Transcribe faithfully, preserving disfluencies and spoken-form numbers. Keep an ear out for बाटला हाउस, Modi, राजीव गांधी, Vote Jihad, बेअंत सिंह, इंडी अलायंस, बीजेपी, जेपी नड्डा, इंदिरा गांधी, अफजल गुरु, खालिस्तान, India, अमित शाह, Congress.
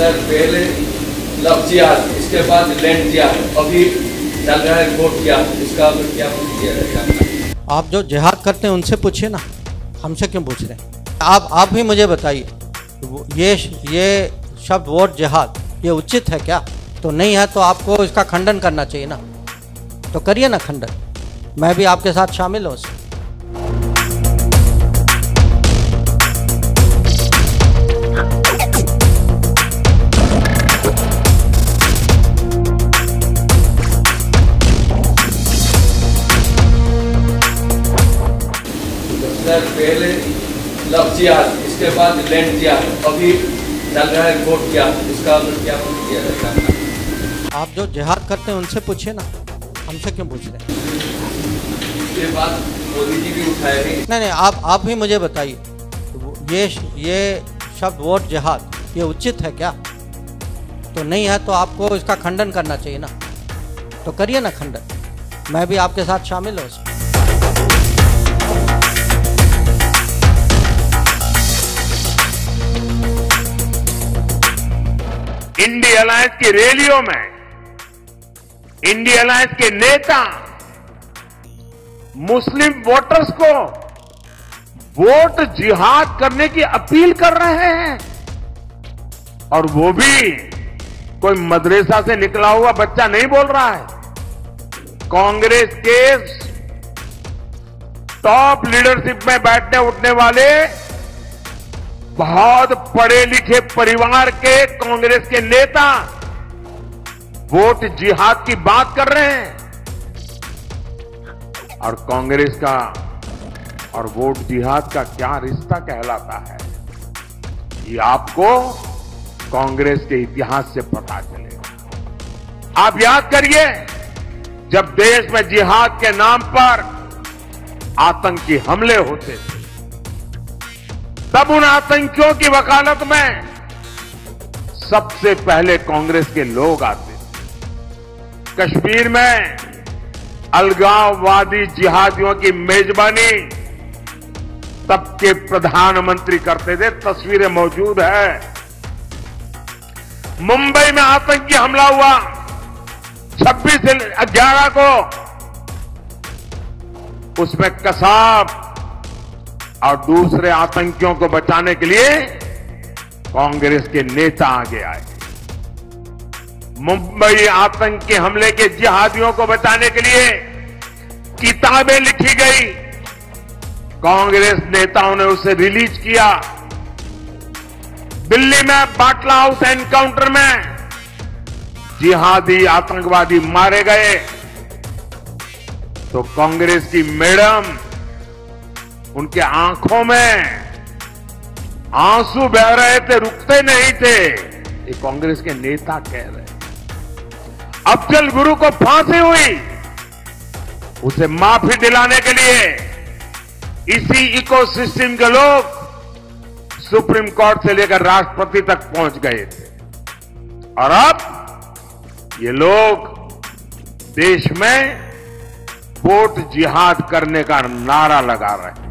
Sir पहले लफ्जियात, इसके बाद लैंड जिया, अभी चल रहा है कोर्ट जिया, इसका क्या किया जाएगा? आप जो जिहाद करते हैं उनसे पूछिए ना, हमसे क्यों पूछ रहे हैं? आप आप भी मुझे बताइए, ये ये शब्द वोट जिहाद ये उचित है क्या? तो नहीं है तो आपको इसका खंडन करना चाहिए ना, तो करिए ना खंडन, मैं भी आपके साथ शामिल हूँ उसमें। सर पहले लफ्जियात, इसके बाद लैंड जिया, अभी चल रहा है कोर्ट जिया, इसका क्या किया जाएगा? आप जो जिहाद करते हैं उनसे पूछिए ना, हमसे क्यों पूछ रहे हैं? इसके बाद मोदी जी भी उठाए हैं। नहीं नहीं, आप आप भी मुझे बताइए, ये ये शब्द वोट जिहाद ये उचित है क्या? तो नहीं है तो आपको इसका खंडन करना चाहिए ना, तो करिए ना खंडन, मैं भी आपके साथ शामिल हूँ उसमें। इंडी अलायंस की रैलियों में इंडी अलायंस के नेता मुस्लिम वोटर्स को वोट जिहाद करने की अपील कर रहे हैं, और वो भी कोई मदरसा से निकला हुआ बच्चा नहीं बोल रहा है। कांग्रेस के टॉप लीडरशिप में बैठने उठने वाले बहुत पढ़े लिखे परिवार के कांग्रेस के नेता वोट जिहाद की बात कर रहे हैं, और कांग्रेस का और वोट जिहाद का क्या रिश्ता कहलाता है, ये आपको कांग्रेस के इतिहास से पता चलेगा। आप याद करिए, जब देश में जिहाद के नाम पर आतंकी हमले होते थे, तब उन आतंकियों की वकालत में सबसे पहले कांग्रेस के लोग आते थे। कश्मीर में अलगाववादी जिहादियों की मेजबानी तब के प्रधानमंत्री करते थे, तस्वीरें मौजूद है। मुंबई में आतंकी हमला हुआ छब्बीस ग्यारह को, उसमें कसाब और दूसरे आतंकियों को बचाने के लिए कांग्रेस के नेता आगे आए। मुंबई आतंकी हमले के जिहादियों को बचाने के लिए किताबें लिखी गई, कांग्रेस नेताओं ने उसे रिलीज किया। दिल्ली में बाटला हाउस एनकाउंटर में जिहादी आतंकवादी मारे गए, तो कांग्रेस की मैडम उनके आंखों में आंसू बह रहे थे, रुकते नहीं थे, ये कांग्रेस के नेता कह रहे। अफजल गुरु को फांसी हुई, उसे माफी दिलाने के लिए इसी इकोसिस्टम के लोग सुप्रीम कोर्ट से लेकर राष्ट्रपति तक पहुंच गए थे, और अब ये लोग देश में वोट जिहाद करने का नारा लगा रहे हैं।